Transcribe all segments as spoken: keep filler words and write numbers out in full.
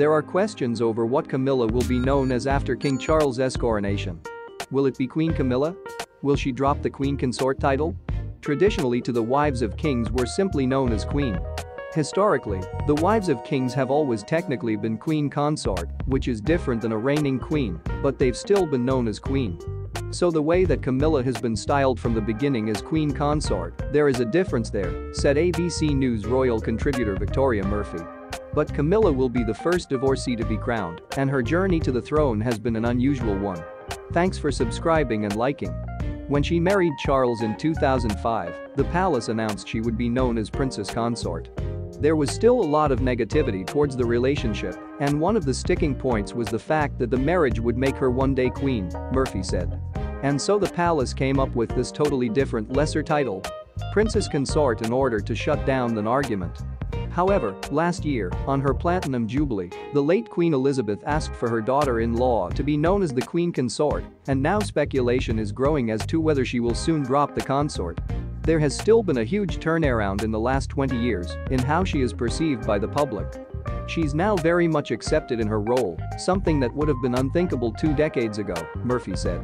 There are questions over what Camilla will be known as after King Charles' coronation. Will it be Queen Camilla? Will she drop the Queen Consort title? Traditionally, the wives of kings were simply known as queen. Historically, the wives of kings have always technically been Queen Consort, which is different than a reigning queen, but they've still been known as queen. So the way that Camilla has been styled from the beginning as Queen Consort, there is a difference there, said A B C News royal contributor Victoria Murphy. But Camilla will be the first divorcee to be crowned, and her journey to the throne has been an unusual one. Thanks for subscribing and liking. When she married Charles in two thousand five, the palace announced she would be known as Princess Consort. There was still a lot of negativity towards the relationship, and one of the sticking points was the fact that the marriage would make her one day queen, Murphy said. And so the palace came up with this totally different lesser title, Princess Consort, in order to shut down an argument. However, last year, on her Platinum Jubilee, the late Queen Elizabeth asked for her daughter-in-law to be known as the Queen Consort, and now speculation is growing as to whether she will soon drop the consort. There has still been a huge turnaround in the last twenty years in how she is perceived by the public. She's now very much accepted in her role, something that would have been unthinkable two decades ago, Murphy said.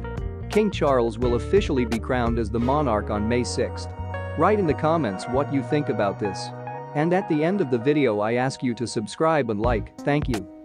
King Charles will officially be crowned as the monarch on May sixth. Write in the comments what you think about this. And at the end of the video, I ask you to subscribe and like. Thank you.